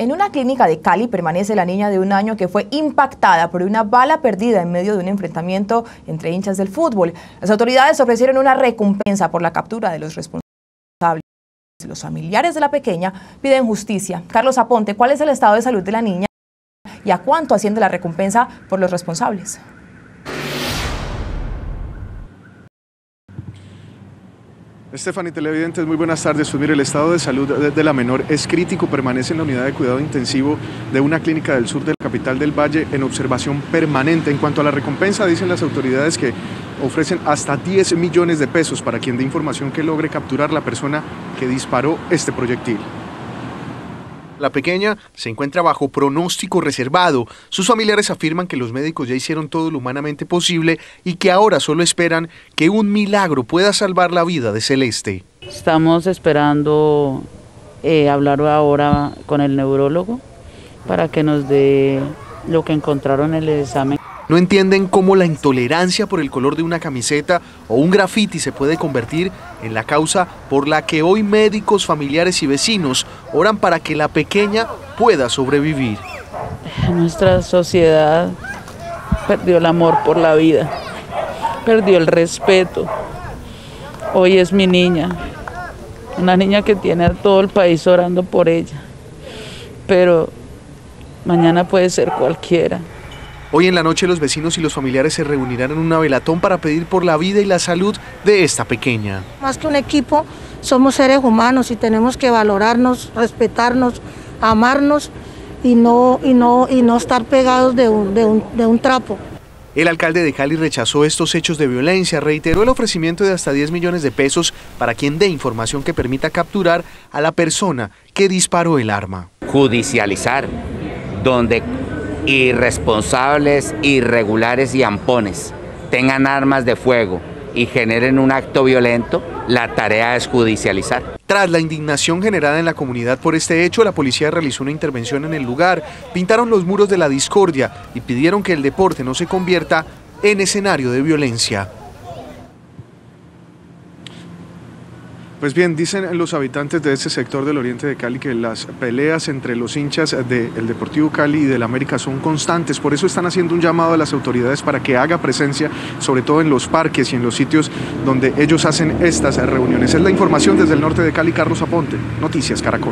En una clínica de Cali permanece la niña de 1 año que fue impactada por una bala perdida en medio de un enfrentamiento entre hinchas del fútbol. Las autoridades ofrecieron una recompensa por la captura de los responsables. Los familiares de la pequeña piden justicia. Carlos Aponte, ¿cuál es el estado de salud de la niña y a cuánto asciende la recompensa por los responsables? Estefany, televidentes, muy buenas tardes. Pues mire, el estado de salud de la menor es crítico, permanece en la unidad de cuidado intensivo de una clínica del sur de la capital del Valle en observación permanente. En cuanto a la recompensa, dicen las autoridades que ofrecen hasta 10 millones de pesos para quien dé información que logre capturar la persona que disparó este proyectil. La pequeña se encuentra bajo pronóstico reservado. Sus familiares afirman que los médicos ya hicieron todo lo humanamente posible y que ahora solo esperan que un milagro pueda salvar la vida de Celeste. Estamos esperando hablar ahora con el neurólogo para que nos dé lo que encontraron en el examen. No entienden cómo la intolerancia por el color de una camiseta o un grafiti se puede convertir en la causa por la que hoy médicos, familiares y vecinos oran para que la pequeña pueda sobrevivir. Nuestra sociedad perdió el amor por la vida, perdió el respeto. Hoy es mi niña, una niña que tiene a todo el país orando por ella, pero mañana puede ser cualquiera. Hoy en la noche los vecinos y los familiares se reunirán en una velatón para pedir por la vida y la salud de esta pequeña. Más que un equipo, somos seres humanos y tenemos que valorarnos, respetarnos, amarnos y no estar pegados de un trapo. El alcalde de Cali rechazó estos hechos de violencia, reiteró el ofrecimiento de hasta 10 millones de pesos para quien dé información que permita capturar a la persona que disparó el arma. Judicializar, donde irresponsables, irregulares y ampones tengan armas de fuego y generen un acto violento, la tarea es judicializar. Tras la indignación generada en la comunidad por este hecho, la policía realizó una intervención en el lugar, pintaron los muros de la discordia y pidieron que el deporte no se convierta en escenario de violencia. Pues bien, dicen los habitantes de este sector del oriente de Cali que las peleas entre los hinchas del Deportivo Cali y del América son constantes, por eso están haciendo un llamado a las autoridades para que haga presencia, sobre todo en los parques y en los sitios donde ellos hacen estas reuniones. Es la información desde el norte de Cali, Carlos Aponte, Noticias Caracol.